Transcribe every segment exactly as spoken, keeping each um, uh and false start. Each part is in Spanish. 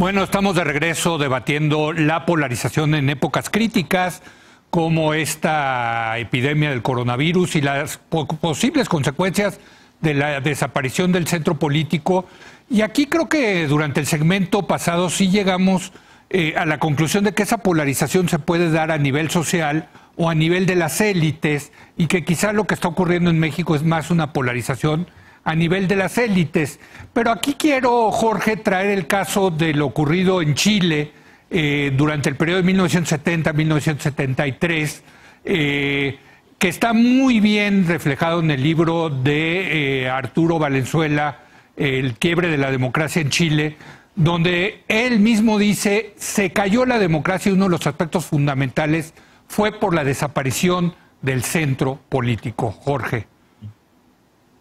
Bueno, estamos de regreso debatiendo la polarización en épocas críticas, como esta epidemia del coronavirus y las posibles consecuencias de la desaparición del centro político. Y aquí creo que durante el segmento pasado sí llegamos eh, a la conclusión de que esa polarización se puede dar a nivel social o a nivel de las élites, y que quizá lo que está ocurriendo en México es más una polarización a nivel de las élites. Pero aquí quiero, Jorge, traer el caso de lo ocurrido en Chile eh, durante el periodo de mil novecientos setenta a mil novecientos setenta y tres, eh, que está muy bien reflejado en el libro de eh, Arturo Valenzuela, El quiebre de la democracia en Chile, donde él mismo dice, se cayó la democracia y uno de los aspectos fundamentales fue por la desaparición del centro político. Jorge.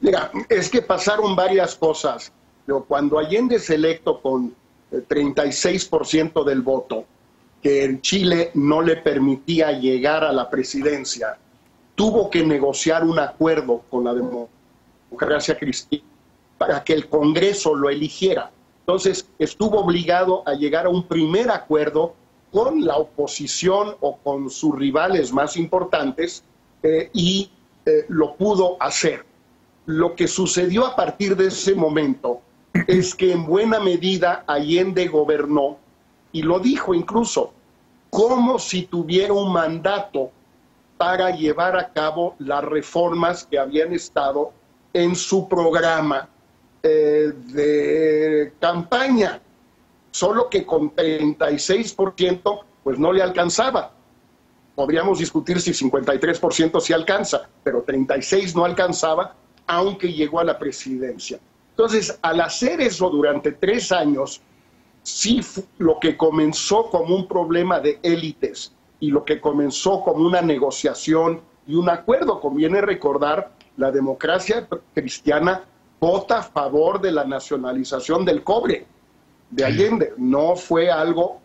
Mira, es que pasaron varias cosas. Cuando Allende es electo con treinta y seis por ciento del voto, que en Chile no le permitía llegar a la presidencia, tuvo que negociar un acuerdo con la democracia cristiana para que el Congreso lo eligiera. Entonces, estuvo obligado a llegar a un primer acuerdo con la oposición o con sus rivales más importantes eh, y eh, lo pudo hacer. Lo que sucedió a partir de ese momento es que en buena medida Allende gobernó, y lo dijo incluso, como si tuviera un mandato para llevar a cabo las reformas que habían estado en su programa eh, de campaña, solo que con treinta y seis por ciento pues no le alcanzaba. Podríamos discutir si cincuenta y tres por ciento sí alcanza, pero treinta y seis por ciento no alcanzaba, aunque llegó a la presidencia. Entonces, al hacer eso durante tres años, sí lo que comenzó como un problema de élites y lo que comenzó como una negociación y un acuerdo, conviene recordar, la democracia cristiana vota a favor de la nacionalización del cobre de Allende. No fue algo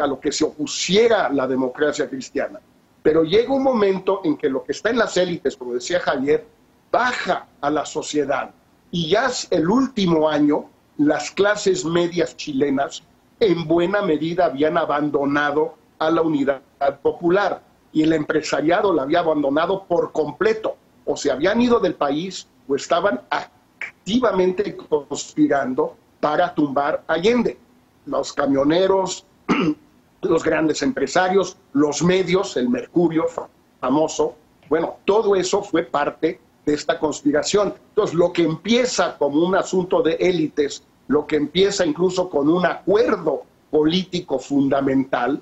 a lo que se opusiera la democracia cristiana. Pero llega un momento en que lo que está en las élites, como decía Javier, baja a la sociedad. Y ya el último año, las clases medias chilenas en buena medida habían abandonado a la unidad popular. Y el empresariado la había abandonado por completo. O se habían ido del país o estaban activamente conspirando para tumbar a Allende. Los camioneros, los grandes empresarios, los medios, el Mercurio famoso. Bueno, todo eso fue parte de esta conspiración. Entonces, lo que empieza como un asunto de élites, lo que empieza incluso con un acuerdo político fundamental,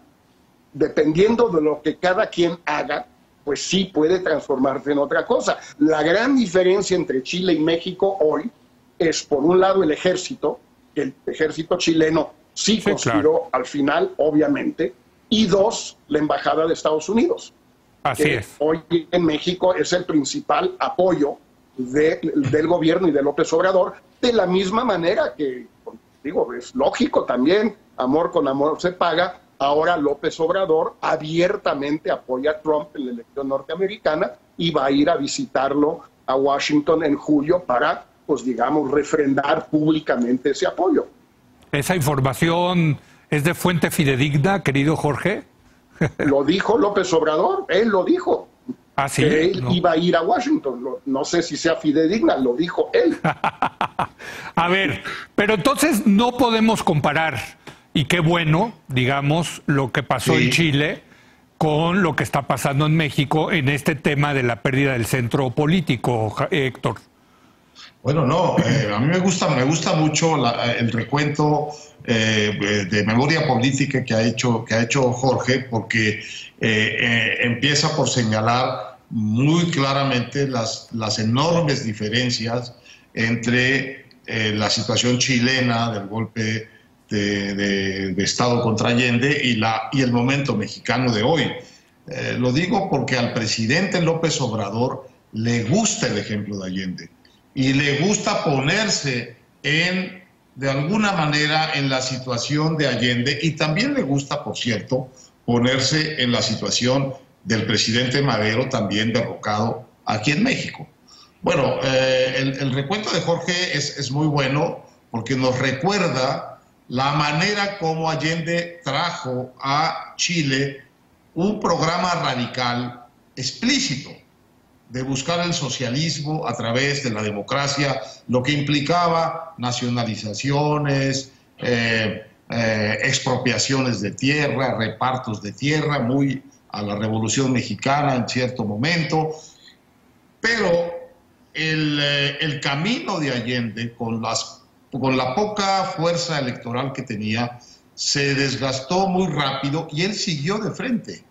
dependiendo de lo que cada quien haga, pues sí puede transformarse en otra cosa. La gran diferencia entre Chile y México hoy es, por un lado, el ejército, que el ejército chileno sí, sí conspiró, claro, al final, obviamente, y dos, la embajada de Estados Unidos. Así que es. Hoy en México es el principal apoyo de, del gobierno y de López Obrador, de la misma manera que, digo, es lógico también, amor con amor se paga. Ahora López Obrador abiertamente apoya a Trump en la elección norteamericana y va a ir a visitarlo a Washington en julio para, pues digamos, refrendar públicamente ese apoyo. ¿Esa información es de fuente fidedigna, querido Jorge? Lo dijo López Obrador, él lo dijo. ¿Ah, sí? Que él no iba a ir a Washington. No sé si sea fidedigna, lo dijo él. A ver, pero entonces no podemos comparar. Y qué bueno, digamos, lo que pasó sí. en Chile con lo que está pasando en México en este tema de la pérdida del centro político, Héctor. Bueno, no, eh, a mí me gusta, me gusta mucho la, el recuento eh, de memoria política que ha hecho, que ha hecho Jorge, porque eh, eh, empieza por señalar muy claramente las, las enormes diferencias entre eh, la situación chilena del golpe De, de, de Estado contra Allende y, la, y el momento mexicano de hoy. Eh, lo digo porque al presidente López Obrador le gusta el ejemplo de Allende y le gusta ponerse en, de alguna manera, en la situación de Allende, y también le gusta, por cierto, ponerse en la situación del presidente Madero, también derrocado aquí en México. Bueno, eh, el, el recuento de Jorge es, es muy bueno porque nos recuerda la manera como Allende trajo a Chile un programa radical explícito de buscar el socialismo a través de la democracia, lo que implicaba nacionalizaciones, eh, eh, expropiaciones de tierra, repartos de tierra, muy a la Revolución Mexicana en cierto momento. Pero el, eh, el camino de Allende, con las con la poca fuerza electoral que tenía, se desgastó muy rápido y él siguió de frente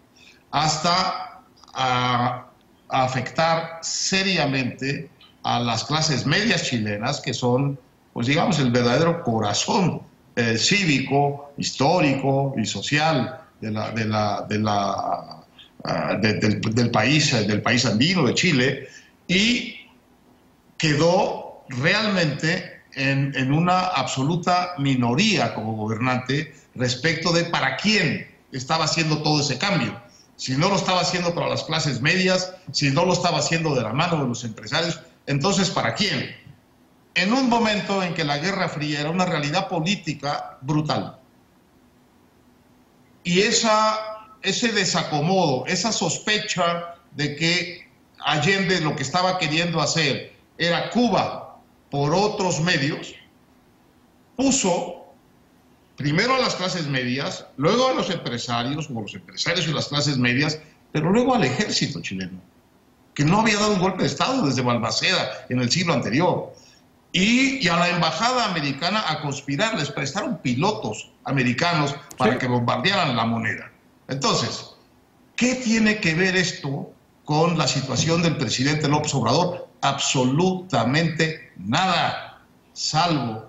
hasta a, a afectar seriamente a las clases medias chilenas, que son, pues digamos, el verdadero corazón eh, cívico, histórico y social de la, de la, de la, uh, de, del, del, país, del país andino, de Chile, y quedó realmente En, en una absoluta minoría como gobernante respecto de para quién estaba haciendo todo ese cambio. Si no lo estaba haciendo para las clases medias, si no lo estaba haciendo de la mano de los empresarios, entonces ¿para quién? En un momento en que la Guerra Fría era una realidad política brutal. Y esa, ese desacomodo, esa sospecha de que Allende lo que estaba queriendo hacer era Cuba por otros medios, puso primero a las clases medias, luego a los empresarios, como los empresarios y las clases medias, pero luego al ejército chileno, que no había dado un golpe de Estado desde Balmaceda en el siglo anterior, y, y a la embajada americana a conspirar. Les prestaron pilotos americanos para sí. que bombardearan la moneda. Entonces, ¿qué tiene que ver esto con la situación del presidente López Obrador? Absolutamente nada, salvo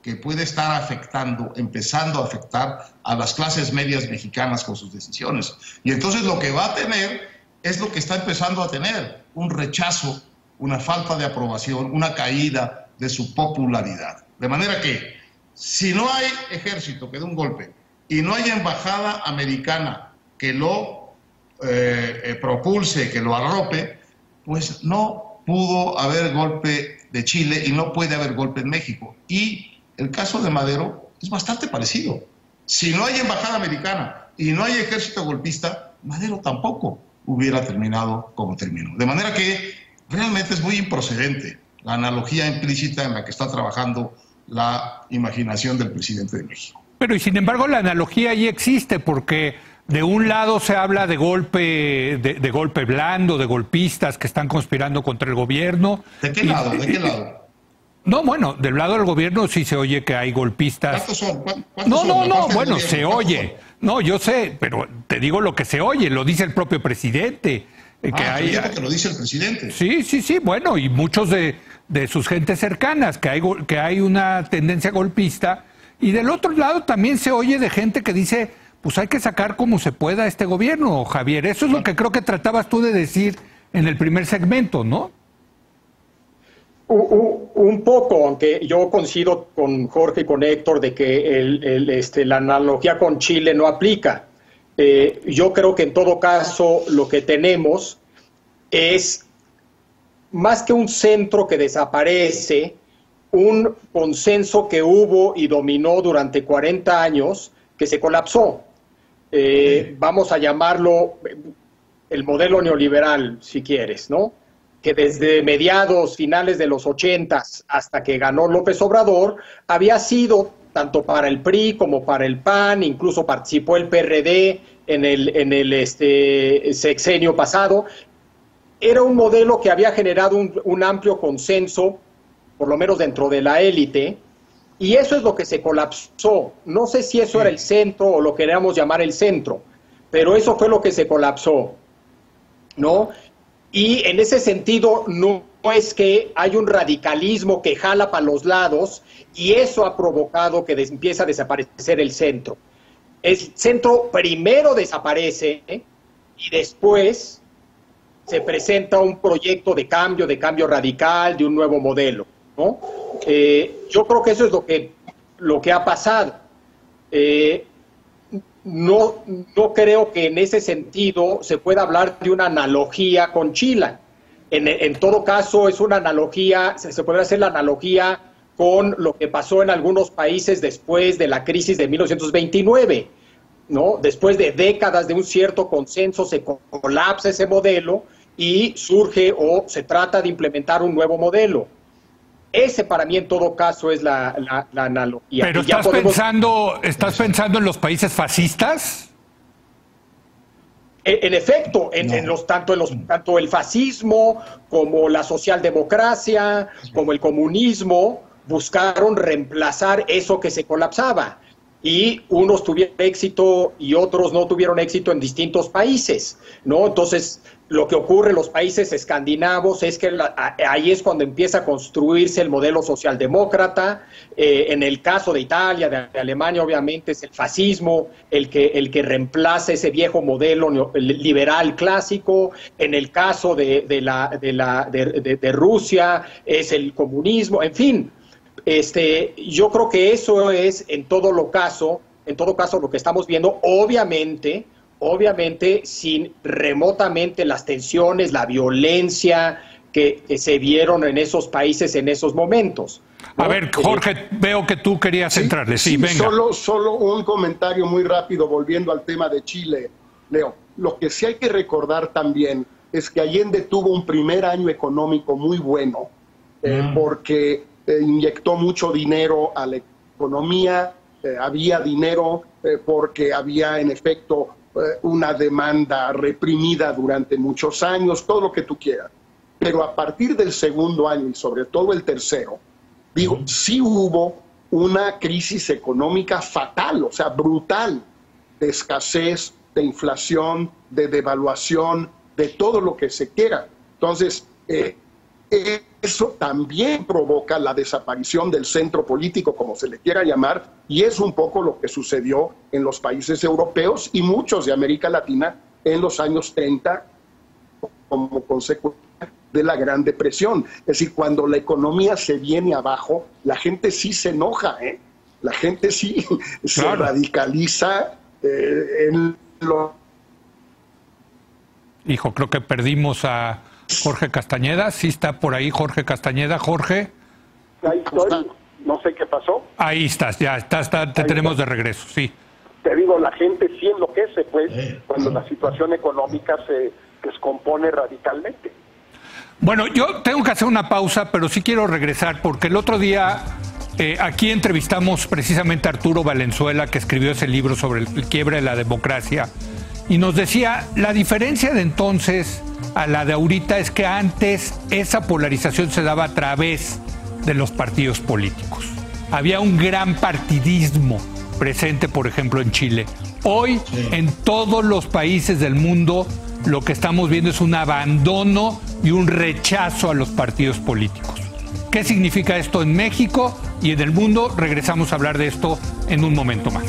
que puede estar afectando, empezando a afectar a las clases medias mexicanas con sus decisiones. Y entonces lo que va a tener es lo que está empezando a tener: un rechazo, una falta de aprobación, una caída de su popularidad. De manera que, si no hay ejército que dé un golpe y no hay embajada americana que lo eh, eh, propulse, que lo arrope, pues no pudo haber golpe de Chile y no puede haber golpe en México. Y el caso de Madero es bastante parecido. Si no hay embajada americana y no hay ejército golpista, Madero tampoco hubiera terminado como terminó. De manera que realmente es muy improcedente la analogía implícita en la que está trabajando la imaginación del presidente de México. Pero y sin embargo la analogía ahí existe, porque de un lado se habla de golpe, de, de golpe blando, de golpistas que están conspirando contra el gobierno. ¿De qué lado? ¿De qué lado? No, bueno, del lado del gobierno sí se oye que hay golpistas. ¿Cuántos son? ¿Cuántos no, no, son? no, bueno, se oye. Son? No, yo sé, pero te digo lo que se oye, lo dice el propio presidente. Que ah, hay, yo digo que lo dice el presidente. Sí, sí, sí, bueno, y muchos de, de sus gentes cercanas, que hay, que hay una tendencia golpista. Y del otro lado también se oye de gente que dice, pues hay que sacar como se pueda a este gobierno, Javier. Eso es lo que creo que tratabas tú de decir en el primer segmento, ¿no? Un, un poco, aunque yo coincido con Jorge y con Héctor de que el, el, este, la analogía con Chile no aplica. Eh, yo creo que en todo caso lo que tenemos es, más que un centro que desaparece, un consenso que hubo y dominó durante cuarenta años que se colapsó. Eh, vamos a llamarlo el modelo neoliberal, si quieres, ¿no? Que desde mediados, finales de los ochentas hasta que ganó López Obrador, había sido tanto para el P R I como para el P A N, incluso participó el P R D en el, en el este, sexenio pasado. Era un modelo que había generado un, un amplio consenso, por lo menos dentro de la élite, y eso es lo que se colapsó. No sé si eso era el centro o lo queríamos llamar el centro, pero eso fue lo que se colapsó, ¿no? Y en ese sentido no es que hay un radicalismo que jala para los lados y eso ha provocado que empiece a desaparecer el centro. El centro primero desaparece, ¿eh? Y después se presenta un proyecto de cambio, de cambio radical, de un nuevo modelo, ¿no? Eh, yo creo que eso es lo que, lo que ha pasado. Eh, no, no creo que en ese sentido se pueda hablar de una analogía con Chile. En, en todo caso, es una analogía, se, se puede hacer la analogía con lo que pasó en algunos países después de la crisis de mil novecientos veintinueve, ¿no? Después de décadas de un cierto consenso se colapsa ese modelo y surge o se trata de implementar un nuevo modelo. Ese para mí en todo caso es la, la, la analogía. Pero estás, ya podemos... pensando, ¿estás pensando en los países fascistas? En, en efecto, en, no. en los, tanto, en los, tanto el fascismo como la socialdemocracia, como el comunismo, buscaron reemplazar eso que se colapsaba. Y unos tuvieron éxito y otros no tuvieron éxito en distintos países, ¿no? Entonces, lo que ocurre en los países escandinavos es que la, a, ahí es cuando empieza a construirse el modelo socialdemócrata. Eh, en el caso de Italia, de, de Alemania, obviamente es el fascismo el que, el que reemplaza ese viejo modelo neo, liberal clásico. En el caso de, de, la, de, la, de, de, de Rusia es el comunismo, en fin. Este, yo creo que eso es en todo lo caso, en todo caso lo que estamos viendo, obviamente, obviamente sin remotamente las tensiones, la violencia que, que se vieron en esos países en esos momentos, ¿no? A ver, Jorge, eh, veo que tú querías sí, entrarle, sí, sí, venga. Solo, solo un comentario muy rápido, volviendo al tema de Chile, Leo. Lo que sí hay que recordar también es que Allende tuvo un primer año económico muy bueno, eh, mm. porque... Eh, inyectó mucho dinero a la economía, eh, había dinero eh, porque había en efecto eh, una demanda reprimida durante muchos años, todo lo que tú quieras. Pero a partir del segundo año y sobre todo el tercero, digo, sí hubo una crisis económica fatal, o sea, brutal, de escasez, de inflación, de devaluación, de todo lo que se quiera. Entonces, eh, eh, eso también provoca la desaparición del centro político, como se le quiera llamar, y es un poco lo que sucedió en los países europeos y muchos de América Latina en los años treinta como consecuencia de la Gran Depresión. Es decir, cuando la economía se viene abajo, la gente sí se enoja, ¿eh? La gente sí se claro. radicaliza eh, en lo... Hijo, creo que perdimos a... Jorge Castañeda, sí está por ahí Jorge Castañeda, Jorge. Ahí estoy, no sé qué pasó. Ahí estás, ya está, está, te ahí tenemos está. de regreso, sí. Te digo, la gente sí enloquece, pues, eh, cuando eh. la situación económica se descompone radicalmente. Bueno, yo tengo que hacer una pausa, pero sí quiero regresar, porque el otro día eh, aquí entrevistamos precisamente a Arturo Valenzuela, que escribió ese libro sobre el, el quiebre de la democracia, y nos decía, la diferencia de entonces a la de ahorita es que antes esa polarización se daba a través de los partidos políticos. Había un gran partidismo presente, por ejemplo, en Chile. Hoy, en todos los países del mundo, lo que estamos viendo es un abandono y un rechazo a los partidos políticos. ¿Qué significa esto en México y en el mundo? Regresamos a hablar de esto en un momento más.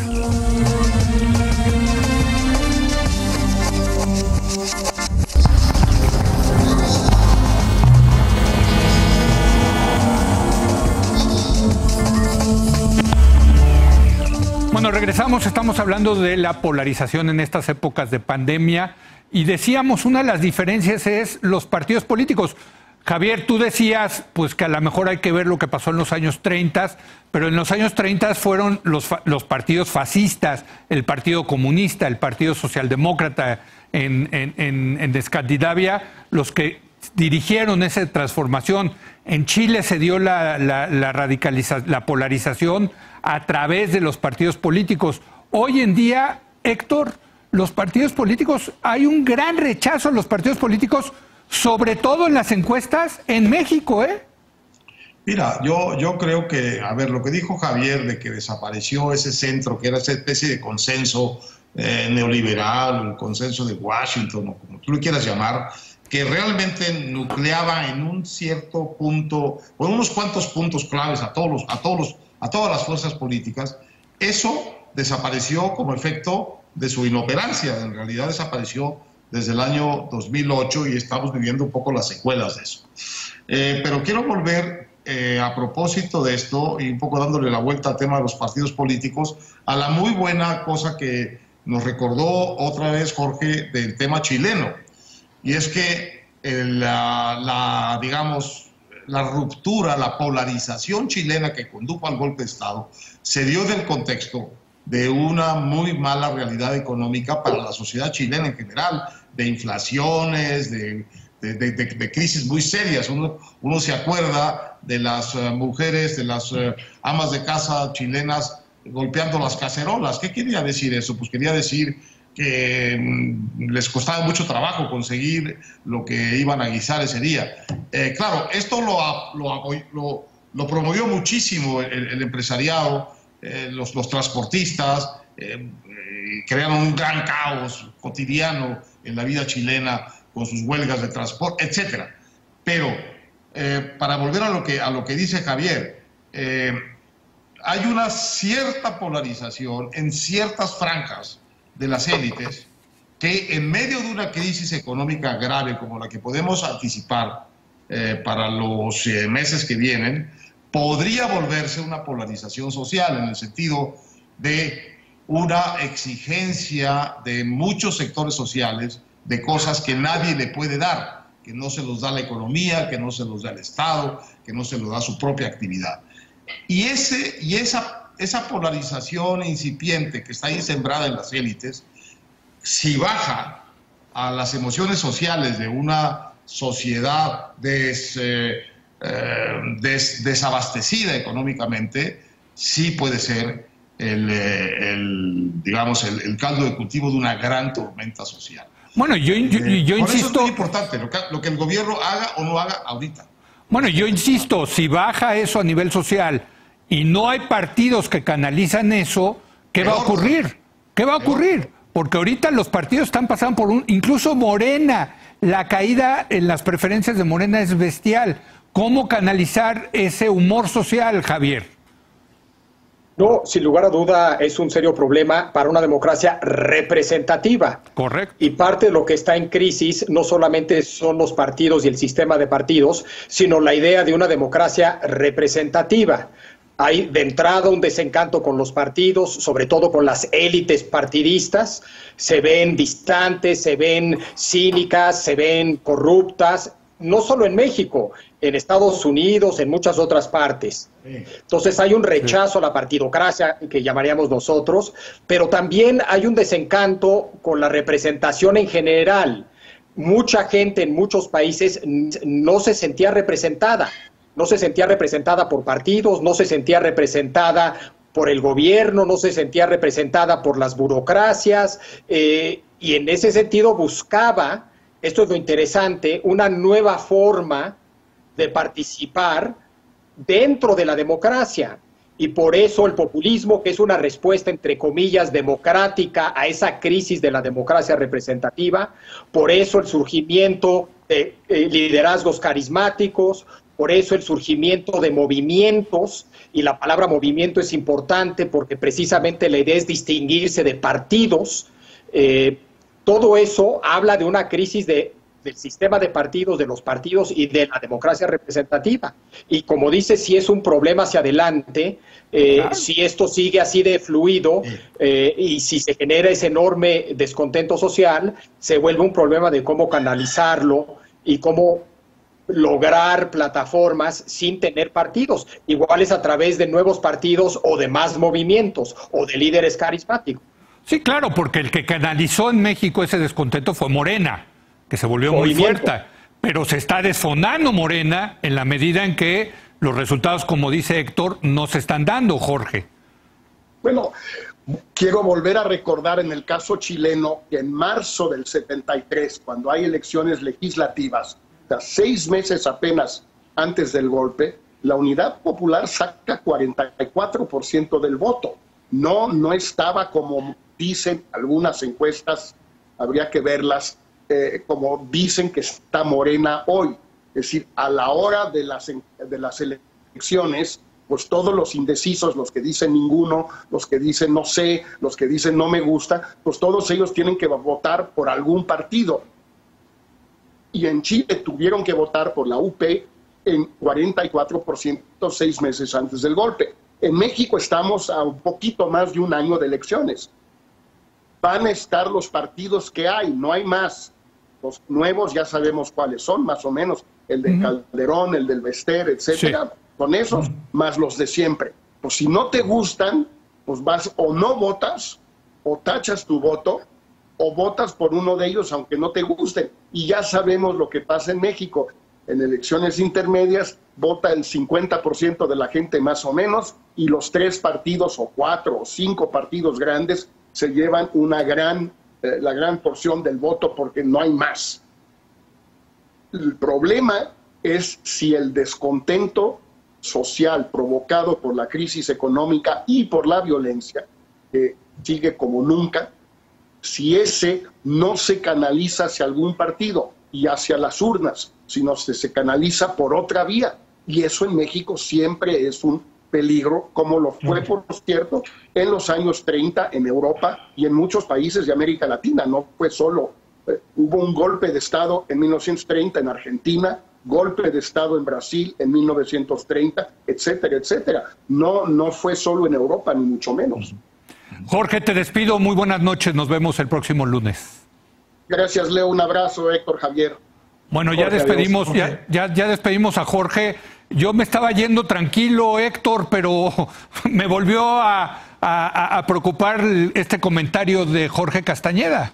Bueno, regresamos, estamos hablando de la polarización en estas épocas de pandemia y decíamos, una de las diferencias es los partidos políticos. Javier, tú decías pues que a lo mejor hay que ver lo que pasó en los años treinta, pero en los años treinta fueron los, los partidos fascistas, el Partido Comunista, el Partido Socialdemócrata en, en, en, en Escandinavia, los que dirigieron esa transformación. En Chile se dio la, la, la, radicaliza, la polarización a través de los partidos políticos. Hoy en día, Héctor, los partidos políticos, hay un gran rechazo a los partidos políticos, sobre todo en las encuestas en México, ¿eh? Mira, yo, yo creo que, a ver, lo que dijo Javier de que desapareció ese centro, que era esa especie de consenso eh, neoliberal, el consenso de Washington, o como tú lo quieras llamar, que realmente nucleaba en un cierto punto, con unos cuantos puntos claves a todos los, a todos los, a todas las fuerzas políticas, eso desapareció como efecto de su inoperancia. En realidad desapareció desde el año dos mil ocho y estamos viviendo un poco las secuelas de eso. Eh, pero quiero volver eh, a propósito de esto y un poco dándole la vuelta al tema de los partidos políticos, a la muy buena cosa que nos recordó otra vez Jorge del tema chileno. Y es que el, la, la, digamos, la ruptura, la polarización chilena que condujo al golpe de Estado, se dio del contexto de una muy mala realidad económica para la sociedad chilena en general, de inflaciones, de, de, de, de, de crisis muy serias. Uno, uno se acuerda de las uh, mujeres, de las uh, amas de casa chilenas golpeando las cacerolas. ¿Qué quería decir eso? Pues quería decir que les costaba mucho trabajo conseguir lo que iban a guisar ese día. Eh, claro, esto lo, lo, lo, lo promovió muchísimo el, el empresariado, eh, los, los transportistas, eh, eh, crearon un gran caos cotidiano en la vida chilena con sus huelgas de transporte, etcétera. Pero, eh, para volver a lo que, a lo que dice Javier, eh, hay una cierta polarización en ciertas franjas de las élites, que en medio de una crisis económica grave como la que podemos anticipar eh, para los eh, meses que vienen, podría volverse una polarización social en el sentido de una exigencia de muchos sectores sociales de cosas que nadie le puede dar, que no se los da la economía, que no se los da el Estado, que no se los da su propia actividad. Y, ese, y esa Esa polarización incipiente que está ahí sembrada en las élites, si baja a las emociones sociales de una sociedad des, eh, des, desabastecida económicamente, sí puede ser el, el, digamos, el, el caldo de cultivo de una gran tormenta social. Bueno, yo, yo, yo eh, insisto... Por eso es muy importante lo que, lo que el gobierno haga o no haga ahorita. Bueno, yo insisto, si baja eso a nivel social y no hay partidos que canalizan eso, ¿qué va a ocurrir? ¿Qué va a ocurrir? Porque ahorita los partidos están pasando por un... Incluso Morena, la caída en las preferencias de Morena es bestial. ¿Cómo canalizar ese humor social, Javier? No, sin lugar a duda es un serio problema para una democracia representativa. Correcto. Y parte de lo que está en crisis no solamente son los partidos y el sistema de partidos, sino la idea de una democracia representativa. Hay de entrada un desencanto con los partidos, sobre todo con las élites partidistas. Se ven distantes, se ven cínicas, se ven corruptas, no solo en México, en Estados Unidos, en muchas otras partes. Entonces hay un rechazo a la partidocracia, que llamaríamos nosotros, pero también hay un desencanto con la representación en general. Mucha gente en muchos países no se sentía representada. No se sentía representada por partidos, no se sentía representada por el gobierno, no se sentía representada por las burocracias, eh, y en ese sentido buscaba, esto es lo interesante, una nueva forma de participar dentro de la democracia. Y por eso el populismo, que es una respuesta, entre comillas, democrática a esa crisis de la democracia representativa, por eso el surgimiento de eh, liderazgos carismáticos, por eso el surgimiento de movimientos, y la palabra movimiento es importante porque precisamente la idea es distinguirse de partidos. Eh, todo eso habla de una crisis de, del sistema de partidos, de los partidos y de la democracia representativa. Y como dice, si es un problema hacia adelante, eh, claro. Si esto sigue así de fluido eh, y si se genera ese enorme descontento social, se vuelve un problema de cómo canalizarlo y cómo lograr plataformas sin tener partidos, iguales a través de nuevos partidos o de más movimientos o de líderes carismáticos. Sí, claro, porque el que canalizó en México ese descontento fue Morena, que se volvió movimiento. Muy fuerte, pero se está desfonando Morena en la medida en que los resultados, como dice Héctor, no se están dando, Jorge. Bueno, quiero volver a recordar en el caso chileno que en marzo del setenta y tres, cuando hay elecciones legislativas, seis meses apenas antes del golpe, la Unidad Popular saca cuarenta y cuatro por ciento del voto. No, no estaba, como dicen algunas encuestas, habría que verlas, eh, como dicen que está Morena hoy. Es decir, a la hora de las, de las elecciones, pues todos los indecisos, los que dicen ninguno, los que dicen no sé, los que dicen no me gusta, pues todos ellos tienen que votar por algún partido. Y en Chile tuvieron que votar por la U P en cuarenta y cuatro por ciento seis meses antes del golpe. En México estamos a un poquito más de un año de elecciones. Van a estar los partidos que hay, no hay más. Los nuevos ya sabemos cuáles son, más o menos. el de Calderón, el del Bester, etcétera, sí. Con esos, más los de siempre. Pues si no te gustan, pues vas o no votas, o tachas tu voto, o votas por uno de ellos aunque no te gusten. Y ya sabemos lo que pasa en México. En elecciones intermedias vota el cincuenta por ciento de la gente más o menos, y los tres partidos o cuatro o cinco partidos grandes se llevan una gran, eh, la gran porción del voto porque no hay más. El problema es si el descontento social provocado por la crisis económica y por la violencia, que sigue como nunca, si ese no se canaliza hacia algún partido y hacia las urnas, sino se, se canaliza por otra vía. Y eso en México siempre es un peligro, como lo fue, por cierto, en los años treinta en Europa y en muchos países de América Latina. No fue solo. Eh, hubo un golpe de Estado en mil novecientos treinta en Argentina, golpe de Estado en Brasil en mil novecientos treinta, etcétera, etcétera. No, no fue solo en Europa, ni mucho menos. Jorge, te despido. Muy buenas noches. Nos vemos el próximo lunes. Gracias, Leo. Un abrazo, Héctor, Javier. Bueno, ya despedimos, ya, ya, ya despedimos a Jorge. Yo me estaba yendo tranquilo, Héctor, pero me volvió a, a, a preocupar este comentario de Jorge Castañeda.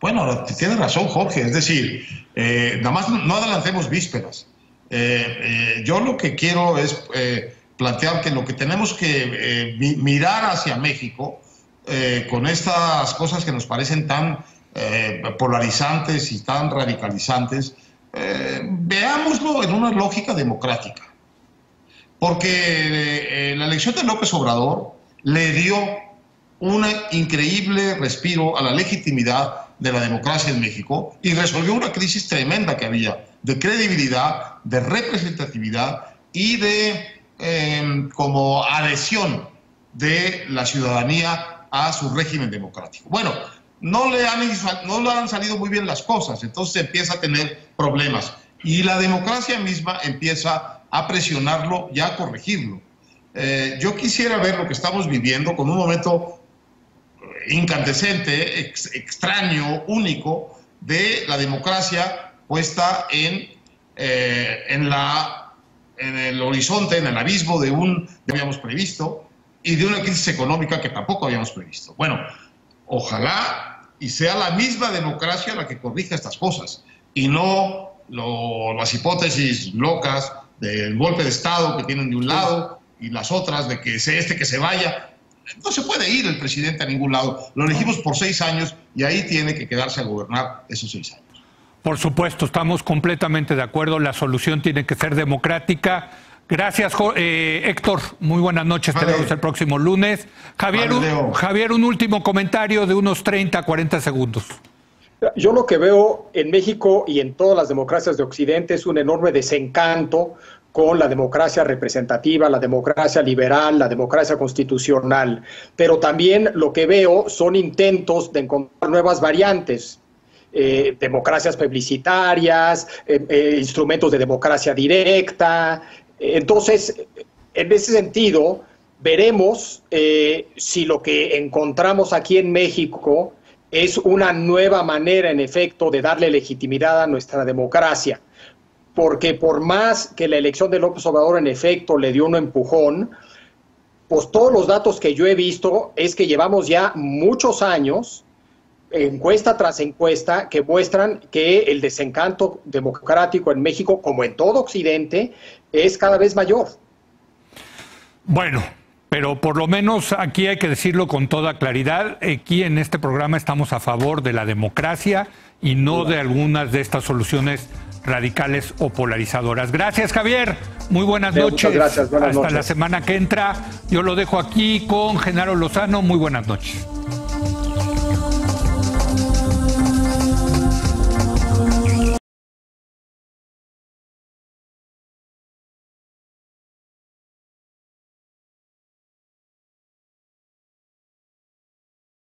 Bueno, tiene razón, Jorge. Es decir, eh, nada más no adelantemos vísperas. Eh, eh, yo lo que quiero es eh, plantear que lo que tenemos que eh, mirar hacia México eh, con estas cosas que nos parecen tan Eh, polarizantes y tan radicalizantes, eh, veámoslo en una lógica democrática. Porque eh, eh, la elección de López Obrador le dio un increíble respiro a la legitimidad de la democracia en México y resolvió una crisis tremenda que había de credibilidad, de representatividad y de eh, como adhesión de la ciudadanía a su régimen democrático. Bueno, No le, han, no le han salido muy bien las cosas, entonces empieza a tener problemas. Y la democracia misma empieza a presionarlo y a corregirlo. Eh, yo quisiera ver lo que estamos viviendo con un momento incandescente, ex, extraño, único, de la democracia puesta en, eh, en, la, en el horizonte, en el abismo de un que habíamos previsto y de una crisis económica que tampoco habíamos previsto. Bueno, ojalá y sea la misma democracia la que corrija estas cosas y no lo, las hipótesis locas del golpe de Estado que tienen de un lado y las otras de que sea este que se vaya. No se puede ir el presidente a ningún lado. Lo elegimos por seis años y ahí tiene que quedarse a gobernar esos seis años. Por supuesto, estamos completamente de acuerdo. La solución tiene que ser democrática. Gracias, eh, Héctor. Muy buenas noches. Vale. Te vemos el próximo lunes. Javier, vale, un, Javier, un último comentario de unos treinta, cuarenta segundos. Yo lo que veo en México y en todas las democracias de Occidente es un enorme desencanto con la democracia representativa, la democracia liberal, la democracia constitucional. Pero también lo que veo son intentos de encontrar nuevas variantes. Eh, democracias plebiscitarias, eh, eh, instrumentos de democracia directa. Entonces, en ese sentido, veremos eh, si lo que encontramos aquí en México es una nueva manera, en efecto, de darle legitimidad a nuestra democracia. Porque por más que la elección de López Obrador, en efecto, le dio un empujón, pues todos los datos que yo he visto es que llevamos ya muchos años, encuesta tras encuesta, que muestran que el desencanto democrático en México, como en todo Occidente, es cada vez mayor. Bueno, pero por lo menos aquí hay que decirlo con toda claridad, aquí en este programa estamos a favor de la democracia y no de algunas de estas soluciones radicales o polarizadoras. Gracias, Javier. Muy buenas Leo, noches. Gracias, buenas Hasta noches. La semana que entra. Yo lo dejo aquí con Genaro Lozano. Muy buenas noches.